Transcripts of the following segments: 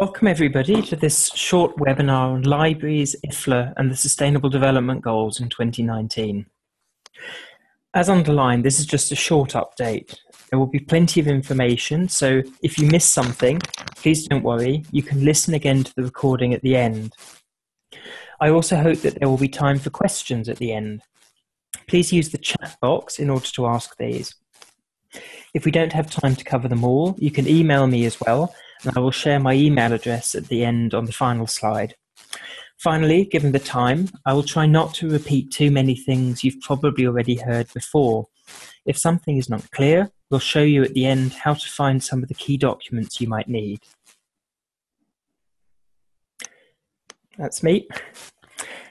Welcome everybody to this short webinar on libraries, IFLA and the Sustainable Development Goals in 2019. As underlined, this is just a short update. There will be plenty of information, so if you miss something, please don't worry, you can listen again to the recording at the end. I also hope that there will be time for questions at the end. Please use the chat box in order to ask these. If we don't have time to cover them all, you can email me as well, and I will share my email address at the end on the final slide. Finally, given the time, I will try not to repeat too many things you've probably already heard before. If something is not clear, we'll show you at the end how to find some of the key documents you might need. That's me.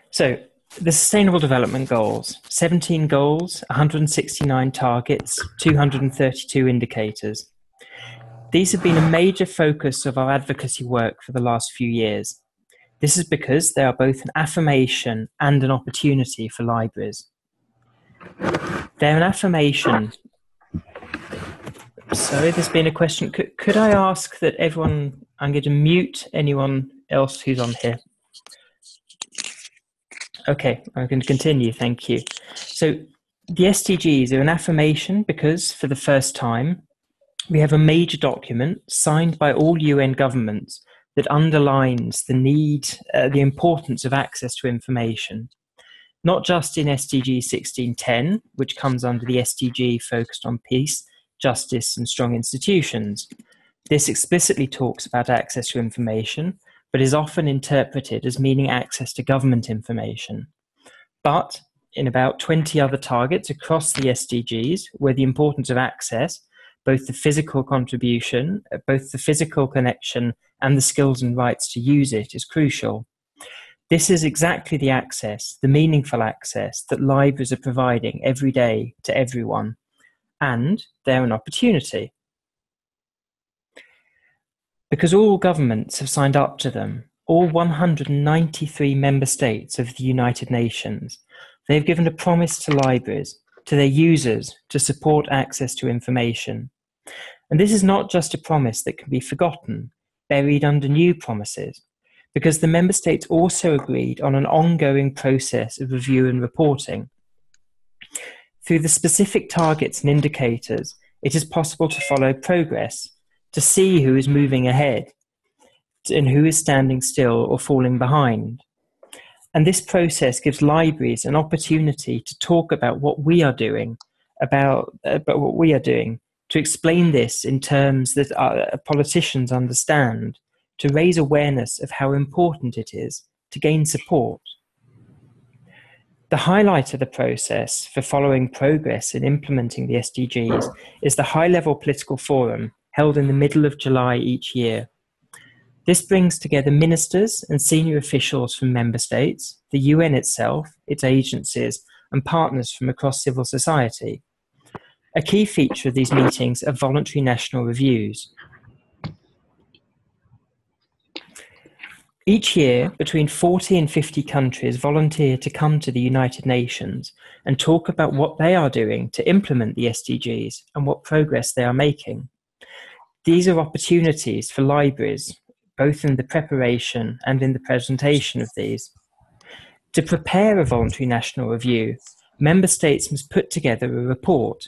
So, the Sustainable Development Goals, 17 goals, 169 targets, 232 indicators. These have been a major focus of our advocacy work for the last few years. This is because they are both an affirmation and an opportunity for libraries. They're an affirmation. Sorry, there's been a question. Could I ask that everyone, I'm going to mute anyone else who's on here. Okay, I'm going to continue, thank you. So the SDGs are an affirmation because for the first time, we have a major document signed by all UN governments that underlines the need, the importance of access to information, not just in SDG 1610, which comes under the SDG focused on peace, justice and strong institutions. This explicitly talks about access to information, but is often interpreted as meaning access to government information. But in about 20 other targets across the SDGs, where the importance of access, both the physical contribution, both the physical connection and the skills and rights to use it is crucial. This is exactly the access, the meaningful access that libraries are providing every day to everyone, and they're an opportunity. Because all governments have signed up to them, all 193 member states of the United Nations, they've given a promise to libraries, to their users, to support access to information. And this is not just a promise that can be forgotten, buried under new promises, because the member states also agreed on an ongoing process of review and reporting. Through the specific targets and indicators, it is possible to follow progress, to see who is moving ahead and who is standing still or falling behind. And this process gives libraries an opportunity to talk about what we are doing, to explain this in terms that politicians understand, to raise awareness of how important it is, to gain support. The highlight of the process for following progress in implementing the SDGs is the high-level political forum held in the middle of July each year. This brings together ministers and senior officials from member states, the UN itself, its agencies, and partners from across civil society. A key feature of these meetings are voluntary national reviews. Each year, between 40 and 50 countries volunteer to come to the United Nations and talk about what they are doing to implement the SDGs and what progress they are making. These are opportunities for libraries, both in the preparation and in the presentation of these. To prepare a voluntary national review, member states must put together a report.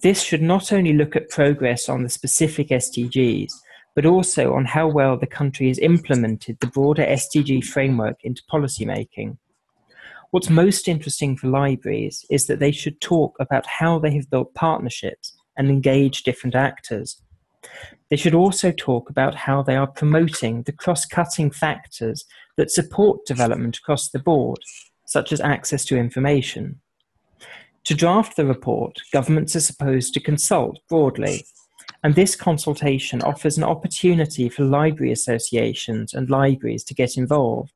This should not only look at progress on the specific SDGs, but also on how well the country has implemented the broader SDG framework into policymaking. What's most interesting for libraries is that they should talk about how they have built partnerships and engage different actors. They should also talk about how they are promoting the cross-cutting factors that support development across the board, such as access to information. To draft the report, governments are supposed to consult broadly, and this consultation offers an opportunity for library associations and libraries to get involved,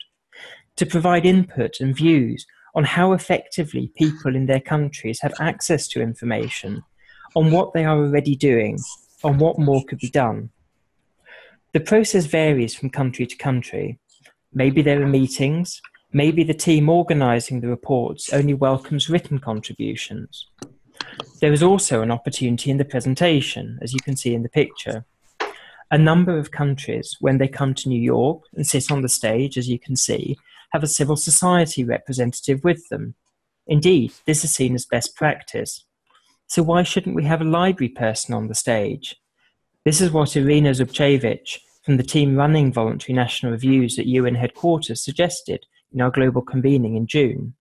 to provide input and views on how effectively people in their countries have access to information, on what they are already doing, on what more could be done. The process varies from country to country. Maybe there are meetings, maybe the team organising the reports only welcomes written contributions. There is also an opportunity in the presentation, as you can see in the picture. a number of countries, when they come to New York and sit on the stage, as you can see, have a civil society representative with them. Indeed, this is seen as best practice. So why shouldn't we have a library person on the stage? This is what Irina Zubcevic from the team running voluntary national reviews at UN headquarters suggested in our global convening in June.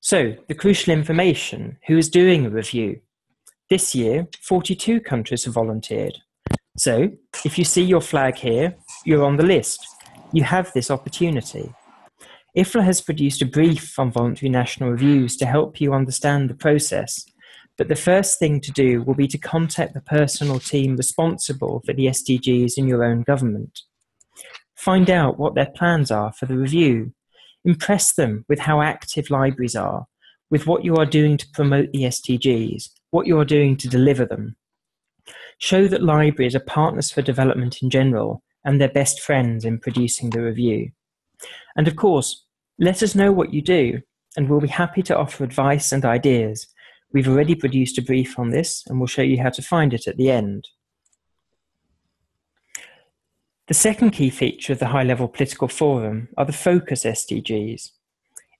So, the crucial information, who is doing a review? This year, 42 countries have volunteered. So, if you see your flag here, you're on the list. You have this opportunity. IFLA has produced a brief on voluntary national reviews to help you understand the process, but the first thing to do will be to contact the person or team responsible for the SDGs in your own government. Find out what their plans are for the review. Impress them with how active libraries are, with what you are doing to promote the SDGs, what you are doing to deliver them. Show that libraries are partners for development in general, and their best friends in producing the review. And of course, let us know what you do, and we'll be happy to offer advice and ideas. We've already produced a brief on this, and we'll show you how to find it at the end. The second key feature of the high-level political forum are the focus SDGs.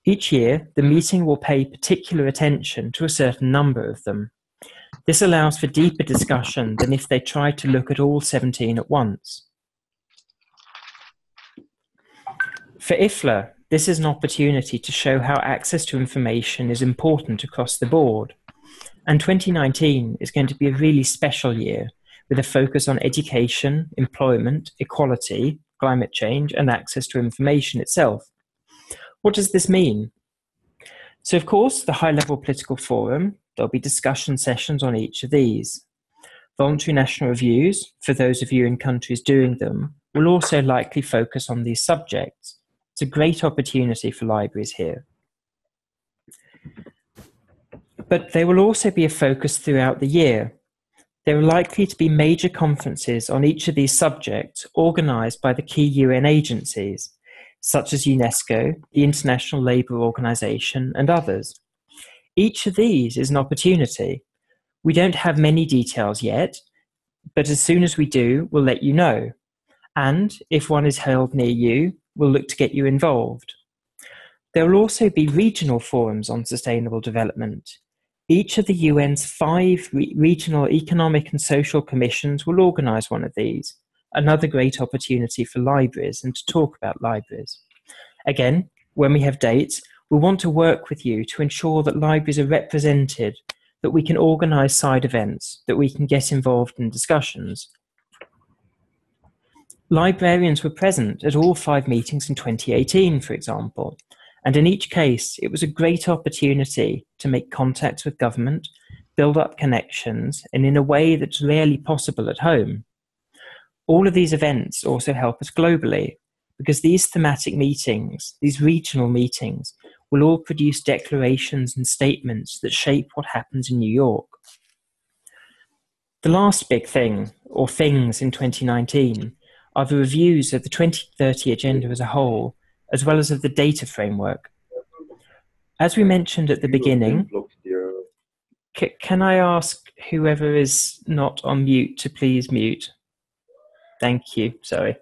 Each year, the meeting will pay particular attention to a certain number of them. This allows for deeper discussion than if they tried to look at all 17 at once. For IFLA, this is an opportunity to show how access to information is important across the board. And 2019 is going to be a really special year, with a focus on education, employment, equality, climate change, and access to information itself. What does this mean? So of course, the high-level political forum, there'll be discussion sessions on each of these. Voluntary national reviews, for those of you in countries doing them, will also likely focus on these subjects. It's a great opportunity for libraries here. But there will also be a focus throughout the year. There are likely to be major conferences on each of these subjects organised by the key UN agencies, such as UNESCO, the International Labour Organization, and others. Each of these is an opportunity. We don't have many details yet, but as soon as we do, we'll let you know. And if one is held near you, we'll look to get you involved. There will also be regional forums on sustainable development. Each of the UN's 5 regional economic and social commissions will organise one of these. Another great opportunity for libraries and to talk about libraries. Again, when we have dates, we'll want to work with you to ensure that libraries are represented, that we can organise side events, that we can get involved in discussions. Librarians were present at all 5 meetings in 2018, for example, and in each case, it was a great opportunity to make contacts with government, build up connections, and in a way that's rarely possible at home. All of these events also help us globally, because these thematic meetings, these regional meetings, will all produce declarations and statements that shape what happens in New York. The last big thing, or things, in 2019, are the reviews of the 2030 Agenda as a whole, as well as of the data framework. As we mentioned at the beginning, can I ask whoever is not on mute to please mute? Thank you, sorry.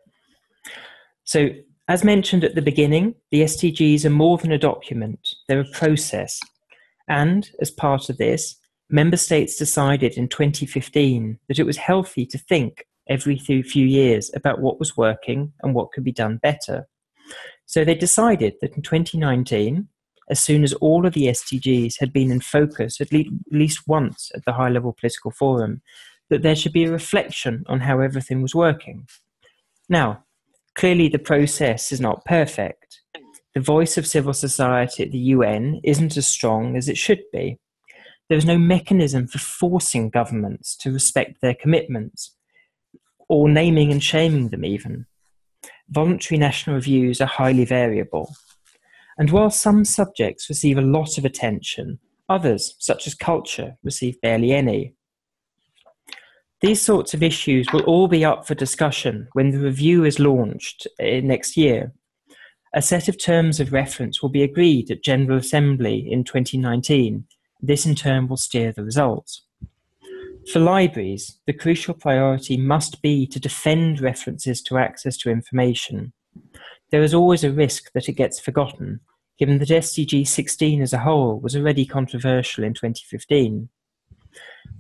So, as mentioned at the beginning, the SDGs are more than a document, they're a process. And, as part of this, member states decided in 2015 that it was healthy to think every few years about what was working and what could be done better. So they decided that in 2019, as soon as all of the SDGs had been in focus at least once at the high-level political forum, that there should be a reflection on how everything was working. Now, clearly the process is not perfect. The voice of civil society at the UN isn't as strong as it should be. There is no mechanism for forcing governments to respect their commitments, or naming and shaming them even. Voluntary national reviews are highly variable. And while some subjects receive a lot of attention, others, such as culture, receive barely any. These sorts of issues will all be up for discussion when the review is launched next year. A set of terms of reference will be agreed at General Assembly in 2019. This in turn will steer the results. For libraries, the crucial priority must be to defend references to access to information. There is always a risk that it gets forgotten, given that SDG 16 as a whole was already controversial in 2015.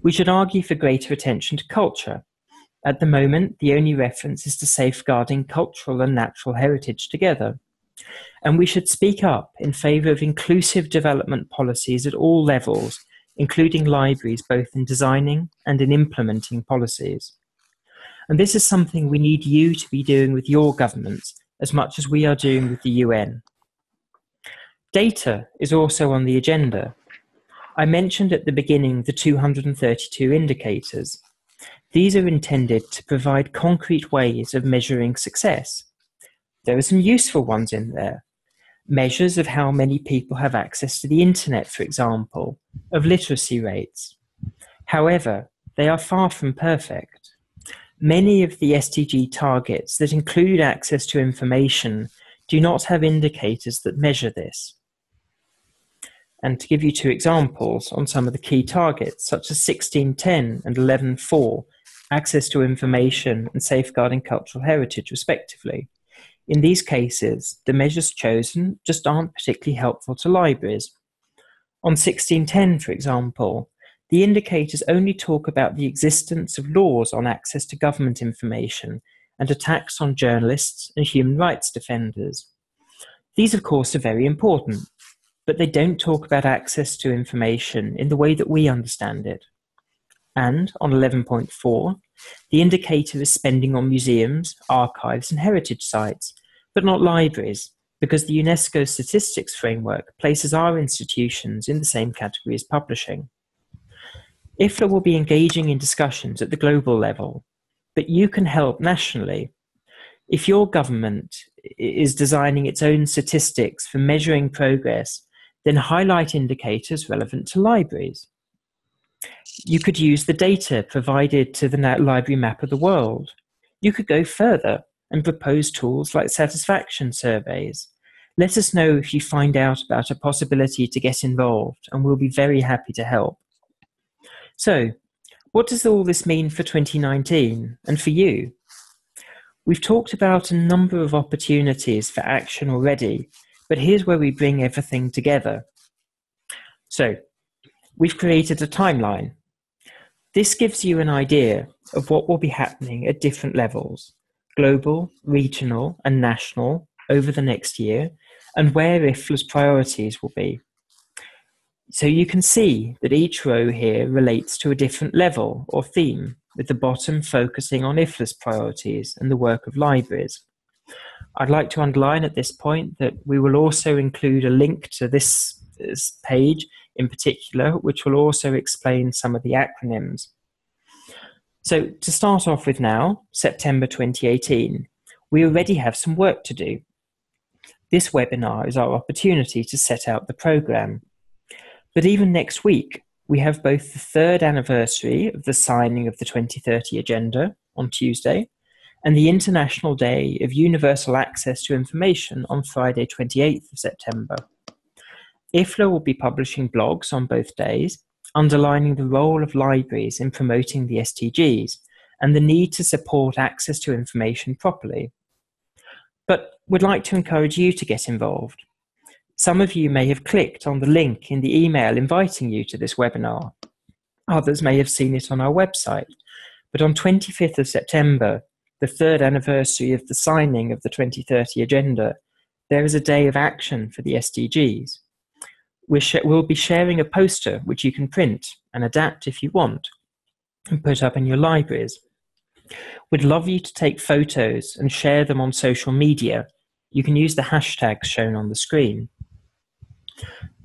We should argue for greater attention to culture. At the moment, the only reference is to safeguarding cultural and natural heritage together. And we should speak up in favour of inclusive development policies at all levels, including libraries, both in designing and in implementing policies. And this is something we need you to be doing with your governments as much as we are doing with the UN. Data is also on the agenda. I mentioned at the beginning the 232 indicators. These are intended to provide concrete ways of measuring success. There are some useful ones in there. Measures of how many people have access to the internet, for example, of literacy rates. However, they are far from perfect. Many of the SDG targets that include access to information do not have indicators that measure this. And to give you two examples on some of the key targets, such as 16.10 and 11.4, access to information and safeguarding cultural heritage, respectively. In these cases, the measures chosen just aren't particularly helpful to libraries. On 1610, for example, the indicators only talk about the existence of laws on access to government information and attacks on journalists and human rights defenders. These, of course, are very important, but they don't talk about access to information in the way that we understand it. And on 11.4, the indicator is spending on museums, archives and heritage sites, but not libraries, because the UNESCO statistics framework places our institutions in the same category as publishing. IFLA will be engaging in discussions at the global level, but you can help nationally. If your government is designing its own statistics for measuring progress, then highlight indicators relevant to libraries. You could use the data provided to the library map of the world. You could go further and propose tools like satisfaction surveys. Let us know if you find out about a possibility to get involved, and we'll be very happy to help. So, what does all this mean for 2019 and for you? We've talked about a number of opportunities for action already, but here's where we bring everything together. So, we've created a timeline. This gives you an idea of what will be happening at different levels, global, regional and national, over the next year, and where IFLA's priorities will be. So you can see that each row here relates to a different level or theme, with the bottom focusing on IFLA's priorities and the work of libraries. I'd like to underline at this point that we will also include a link to this page in particular, which will also explain some of the acronyms. So to start off with now, September 2018, we already have some work to do. This webinar is our opportunity to set out the programme. But even next week, we have both the 3rd anniversary of the signing of the 2030 Agenda on Tuesday and the International Day of Universal Access to Information on Friday 28th of September. IFLA will be publishing blogs on both days, underlining the role of libraries in promoting the SDGs and the need to support access to information properly. But we'd like to encourage you to get involved. Some of you may have clicked on the link in the email inviting you to this webinar. Others may have seen it on our website. But on 25th of September, the 3rd anniversary of the signing of the 2030 Agenda, there is a day of action for the SDGs. We'll be sharing a poster which you can print and adapt if you want and put up in your libraries. We'd love you to take photos and share them on social media. You can use the hashtags shown on the screen.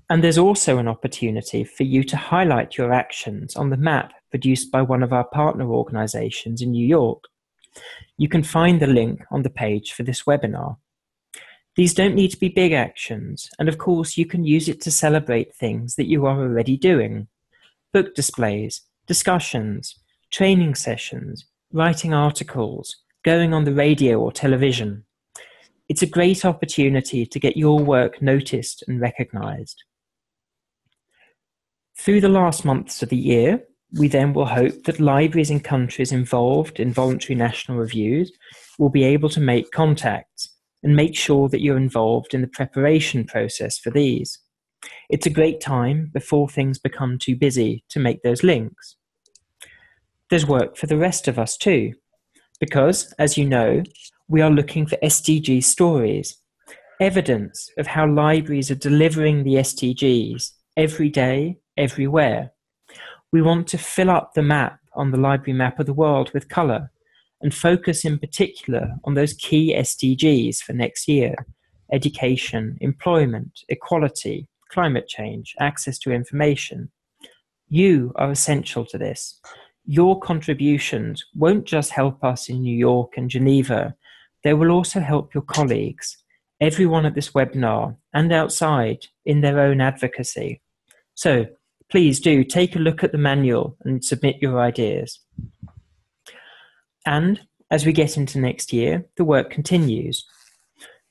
And there's also an opportunity for you to highlight your actions on the map produced by one of our partner organisations in New York. You can find the link on the page for this webinar. These don't need to be big actions, and of course you can use it to celebrate things that you are already doing. Book displays, discussions, training sessions, writing articles, going on the radio or television. It's a great opportunity to get your work noticed and recognised. Through the last months of the year, We then will hope that libraries in countries involved in voluntary national reviews will be able to make contacts and make sure that you're involved in the preparation process for these. It's a great time before things become too busy to make those links. There's work for the rest of us too, because, as you know, we are looking for SDG stories, evidence of how libraries are delivering the SDGs every day, everywhere. We want to fill up the map on the library map of the world with colour and focus in particular on those key SDGs for next year: education, employment, equality, climate change, access to information. You are essential to this. Your contributions won't just help us in New York and Geneva, they will also help your colleagues, everyone at this webinar and outside, in their own advocacy. So please do take a look at the manual and submit your ideas. And as we get into next year, the work continues.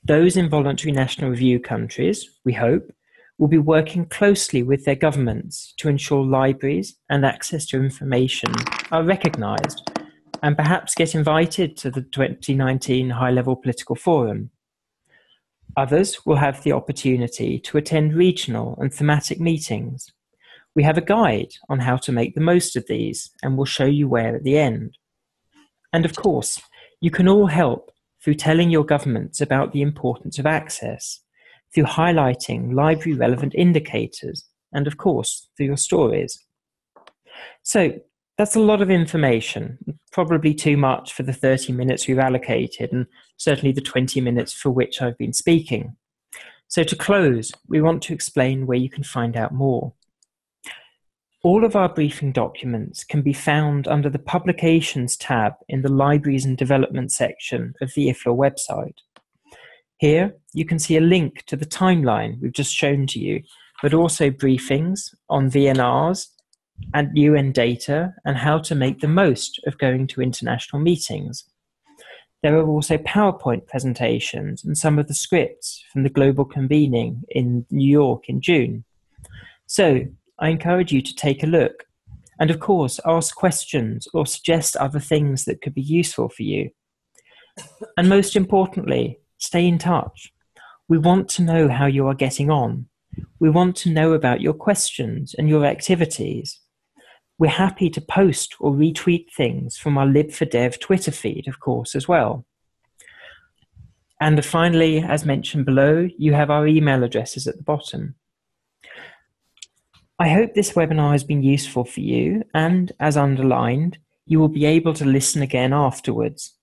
Those in voluntary national review countries, we hope, will be working closely with their governments to ensure libraries and access to information are recognised, and perhaps get invited to the 2019 High-Level Political Forum. Others will have the opportunity to attend regional and thematic meetings. We have a guide on how to make the most of these, and we'll show you where at the end. And of course, you can all help through telling your governments about the importance of access, through highlighting library-relevant indicators, and of course, through your stories. So that's a lot of information, probably too much for the 30 minutes we've allocated, and certainly the 20 minutes for which I've been speaking. So to close, we want to explain where you can find out more. All of our briefing documents can be found under the Publications tab in the Libraries and Development section of the IFLA website. Here, you can see a link to the timeline we've just shown to you, but also briefings on VNRs and UN data and how to make the most of going to international meetings. There are also PowerPoint presentations and some of the scripts from the global convening in New York in June. So I encourage you to take a look and, of course, ask questions or suggest other things that could be useful for you. And most importantly, stay in touch. We want to know how you are getting on. We want to know about your questions and your activities. We're happy to post or retweet things from our Lib4Dev Twitter feed, of course, as well. And finally, as mentioned below, you have our email addresses at the bottom. I hope this webinar has been useful for you, and as underlined, you will be able to listen again afterwards.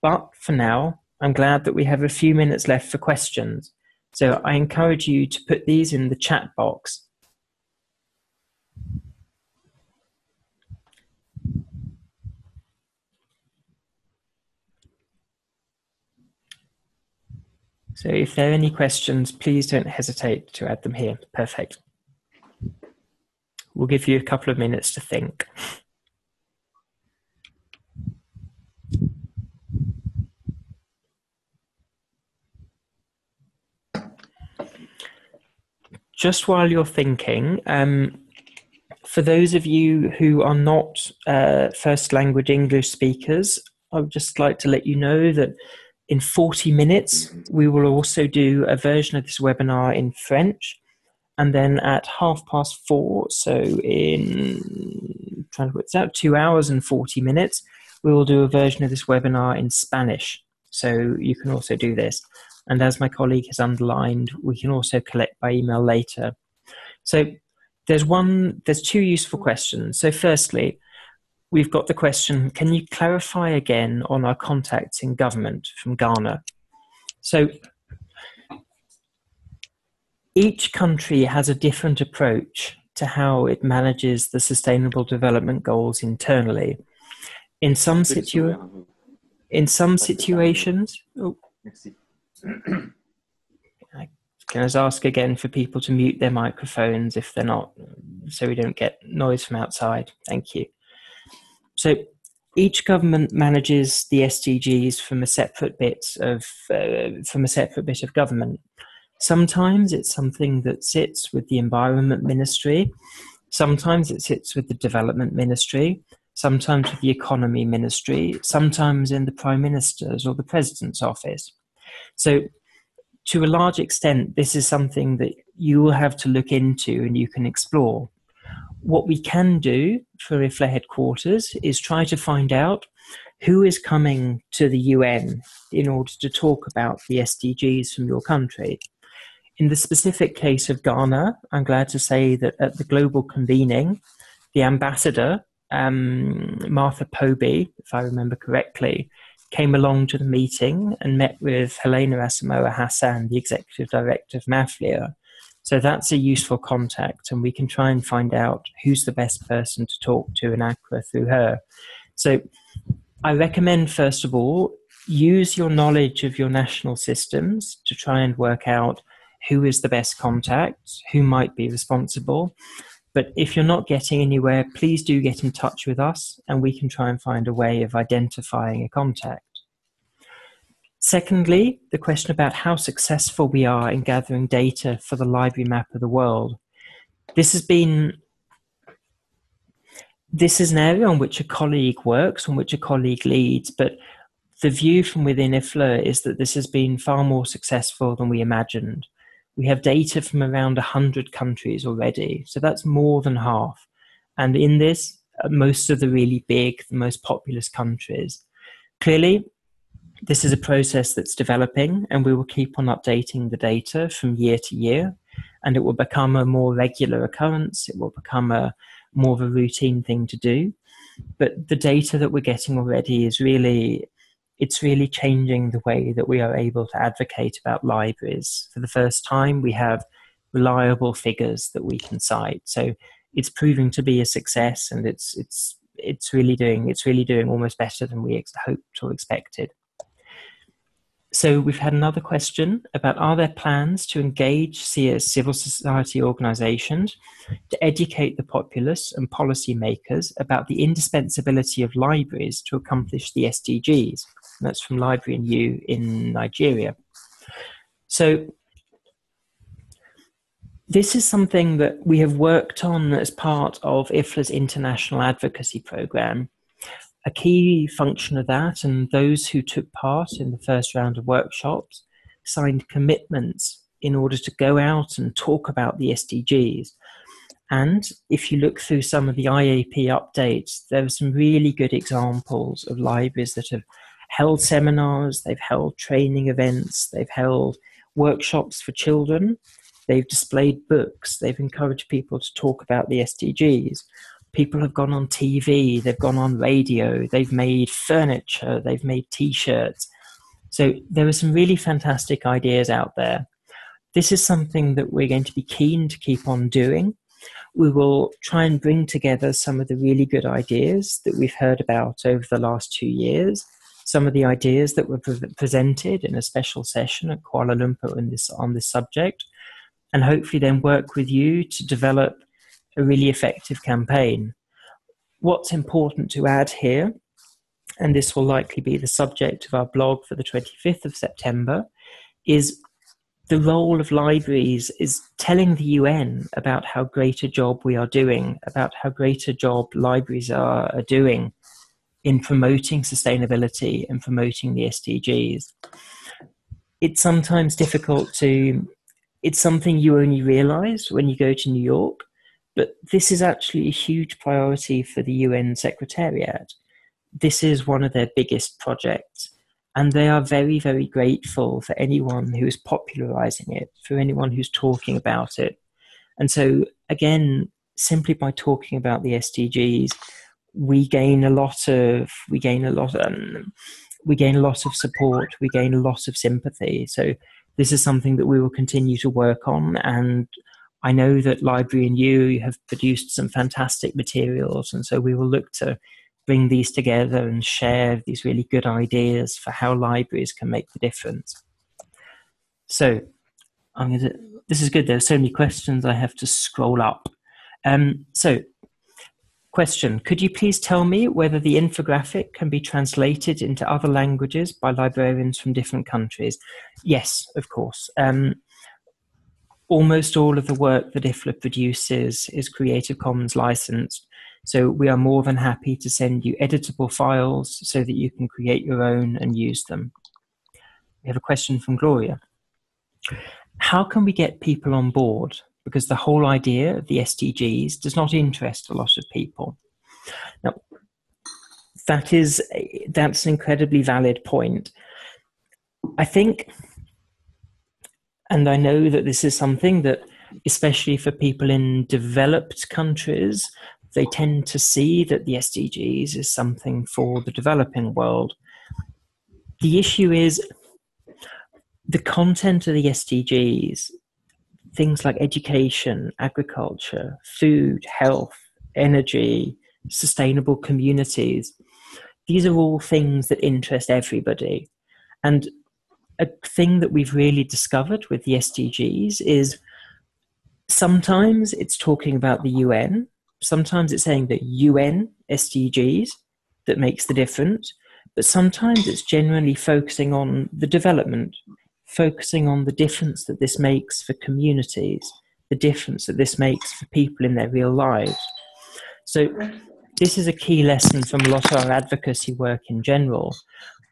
But for now, I'm glad that we have a few minutes left for questions, so I encourage you to put these in the chat box. So if there are any questions, please don't hesitate to add them here. Perfect. We'll give you a couple of minutes to think. Just while you're thinking, for those of you who are not first language English speakers, I would just like to let you know that in 40 minutes, we will also do a version of this webinar in French. And then at 4:30, so in 2 hours and 40 minutes, we will do a version of this webinar in Spanish. So you can also do this. And as my colleague has underlined, we can also collect by email later. So there's two useful questions. So firstly, we've got the question, can you clarify again on our contacts in government from Ghana? So each country has a different approach to how it manages the Sustainable Development Goals internally. In some situations, oh, can I just ask again for people to mute their microphones if they're not, so we don't get noise from outside? Thank you. So each government manages the SDGs from a separate bit of government. Sometimes it's something that sits with the Environment Ministry. Sometimes it sits with the Development Ministry, sometimes with the Economy Ministry, sometimes in the Prime Minister's or the President's office. So to a large extent, this is something that you will have to look into and you can explore. What we can do for IFLA headquarters is try to find out who is coming to the UN in order to talk about the SDGs from your country. In the specific case of Ghana, I'm glad to say that at the global convening, the ambassador, Martha Pobe, if I remember correctly, came along to the meeting and met with Helena Asamoah Hassan, the executive director of MAFLEA. So that's a useful contact, and we can try and find out who's the best person to talk to in Accra through her. So I recommend, first of all, use your knowledge of your national systems to try and work out who is the best contact, who might be responsible. But if you're not getting anywhere, please do get in touch with us and we can try and find a way of identifying a contact. Secondly, the question about how successful we are in gathering data for the library map of the world. This is an area on which a colleague works, on which a colleague leads, but the view from within IFLA is that this has been far more successful than we imagined. We have data from around 100 countries already, so that's more than half. And in this, most of the really big, the most populous countries. Clearly, this is a process that's developing, and we will keep on updating the data from year to year, and it will become a more regular occurrence. It will become more of a routine thing to do. But the data that we're getting already is really... it's really changing the way that we are able to advocate about libraries. For the first time, we have reliable figures that we can cite. So it's proving to be a success, and it's really doing almost better than we hoped or expected. So we've had another question about, are there plans to engage civil society organisations to educate the populace and policymakers about the indispensability of libraries to accomplish the SDGs? And that's from Library and You in Nigeria. So this is something that we have worked on as part of IFLA's International Advocacy Program. A key function of that, and those who took part in the first round of workshops signed commitments in order to go out and talk about the SDGs. And if you look through some of the IAP updates, there are some really good examples of libraries that have held seminars, they've held training events, they've held workshops for children, they've displayed books, they've encouraged people to talk about the SDGs. People have gone on TV, they've gone on radio, they've made furniture, they've made T-shirts. So there are some really fantastic ideas out there. This is something that we're going to be keen to keep on doing. We will try and bring together some of the really good ideas that we've heard about over the last 2 years, some of the ideas that were presented in a special session at Kuala Lumpur on this subject, and hopefully then work with you to develop a really effective campaign. What's important to add here, and this will likely be the subject of our blog for the 25th of September, is the role of libraries is telling the UN about how great a job we are doing, about how great a job libraries are doing in promoting sustainability and promoting the SDGs. It's sometimes difficult to, it's something you only realize when you go to New York, but this is actually a huge priority for the UN Secretariat. This is one of their biggest projects, and they are very, very grateful for anyone who is popularizing it, for anyone who's talking about it. And so, again, simply by talking about the SDGs, we gain a lot of support. We gain a lot of sympathy. So this is something that we will continue to work on, and I know that Library and You have produced some fantastic materials, and so we will look to bring these together and share these really good ideas for how libraries can make the difference. So, this is good. There are so many questions, I have to scroll up. Question, could you please tell me whether the infographic can be translated into other languages by librarians from different countries? Yes, of course. Almost all of the work that IFLA produces is Creative Commons licensed, so we are more than happy to send you editable files so that you can create your own and use them. We have a question from Gloria. How can we get people on board? Because the whole idea of the SDGs does not interest a lot of people. Now, that's an incredibly valid point. I think, and I know that this is something that, especially for people in developed countries, they tend to see that the SDGs is something for the developing world. The issue is the content of the SDGs, things like education, agriculture, food, health, energy, sustainable communities. These are all things that interest everybody. And a thing that we've really discovered with the SDGs is sometimes it's talking about the UN, sometimes it's saying that UN SDGs that makes the difference, but sometimes it's generally focusing on the development, focusing on the difference that this makes for communities, the difference that this makes for people in their real lives. So this is a key lesson from a lot of our advocacy work in general.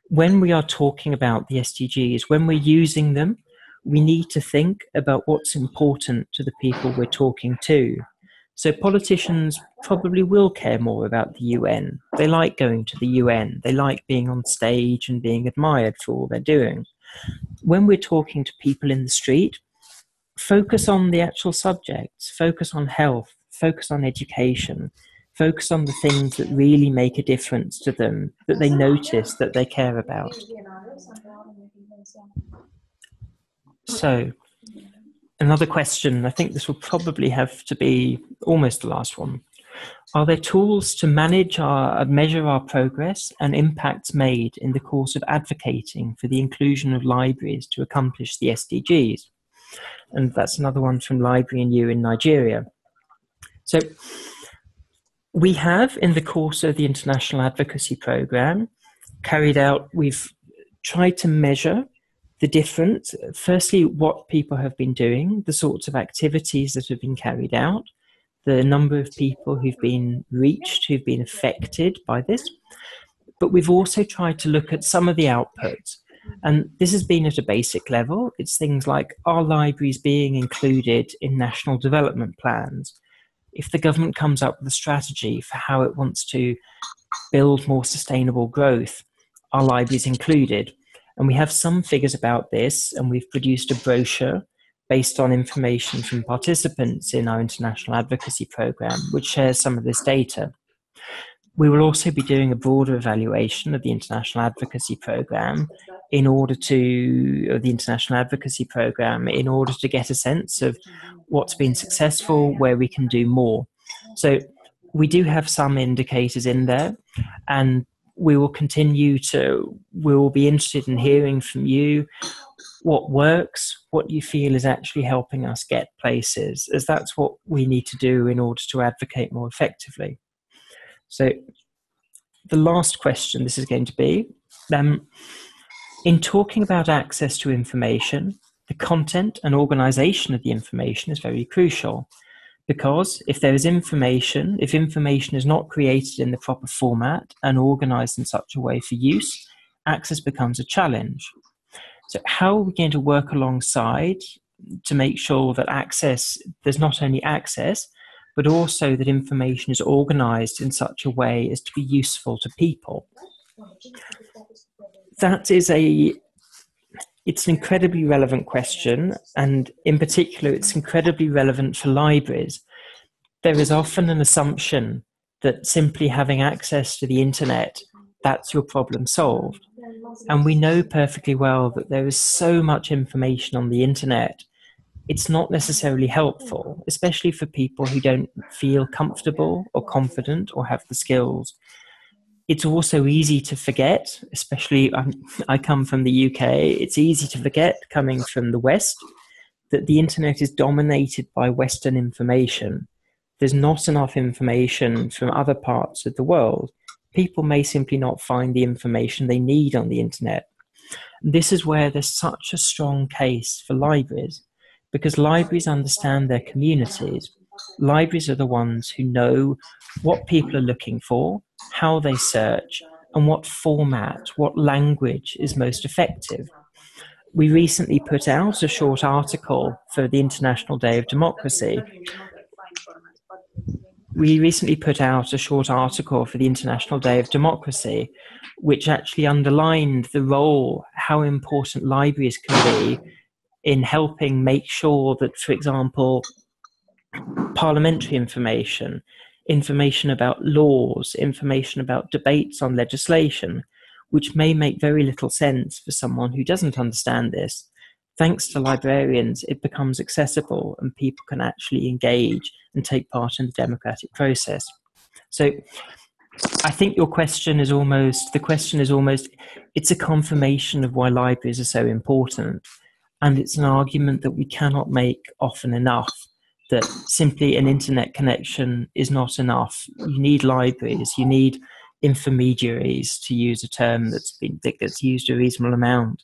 When we are talking about the SDGs, when we're using them, we need to think about what's important to the people we're talking to. So politicians probably will care more about the UN. They like going to the UN. They like being on stage and being admired for all they're doing. When we're talking to people in the street, focus on the actual subjects, focus on health, focus on education, focus on the things that really make a difference to them, that they notice, that they care about. So, another question, I think this will probably have to be almost the last one. Are there tools to measure our progress and impacts made in the course of advocating for the inclusion of libraries to accomplish the SDGs? And that's another one from Library and You in Nigeria. So, we have, in the course of the International Advocacy Program, we've tried to measure the difference, firstly, what people have been doing, the sorts of activities that have been carried out, the number of people who've been reached, who've been affected by this. But we've also tried to look at some of the outputs. And this has been at a basic level. It's things like, are libraries being included in national development plans? If the government comes up with a strategy for how it wants to build more sustainable growth, are libraries included? And we have some figures about this, and we've produced a brochure based on information from participants in our International Advocacy Program, which shares some of this data. We will also be doing a broader evaluation of the International Advocacy Program in order to get a sense of what's been successful, where we can do more. So we do have some indicators in there, and we will continue to, we will be interested in hearing from you what works, what you feel is actually helping us get places, as that's what we need to do in order to advocate more effectively. So the last question this is going to be, in talking about access to information, the content and organization of the information is very crucial, because if there is information, if information is not created in the proper format and organized in such a way for use, access becomes a challenge. So how are we going to work alongside to make sure that access, there's not only access, but also that information is organized in such a way as to be useful to people? That is it's an incredibly relevant question, and in particular, it's incredibly relevant for libraries. There is often an assumption that simply having access to the internet, that's your problem solved. And we know perfectly well that there is so much information on the internet, it's not necessarily helpful, especially for people who don't feel comfortable or confident or have the skills. It's also easy to forget, especially I come from the UK, it's easy to forget coming from the West that the internet is dominated by Western information. There's not enough information from other parts of the world. People may simply not find the information they need on the internet. This is where there's such a strong case for libraries, because libraries understand their communities. Libraries are the ones who know what people are looking for, how they search, and what format, what language is most effective. We recently put out a short article for the International Day of Democracy. Which actually underlined the role, how important libraries can be in helping make sure that, for example, parliamentary information, information about laws, information about debates on legislation, which may make very little sense for someone who doesn't understand this. Thanks to librarians, it becomes accessible and people can actually engage and take part in the democratic process. So I think your question is almost, it's a confirmation of why libraries are so important. And it's an argument that we cannot make often enough, that simply an internet connection is not enough. You need libraries, you need intermediaries, to use a term that's used a reasonable amount.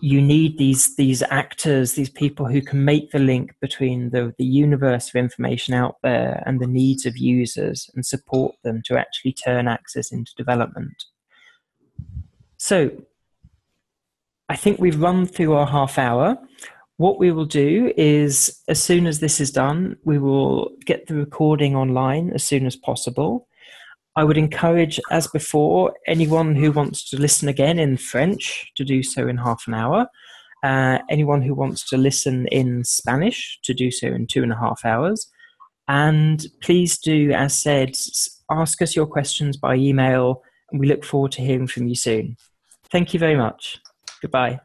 You need these actors, these people who can make the link between the universe of information out there and the needs of users and support them to actually turn access into development. So I think we've run through our half hour. What we will do is, as soon as this is done, we will get the recording online as soon as possible. I would encourage, as before, anyone who wants to listen again in French to do so in half an hour. Anyone who wants to listen in Spanish to do so in 2.5 hours. And please do, as said, ask us your questions by email, and we look forward to hearing from you soon. Thank you very much. Goodbye.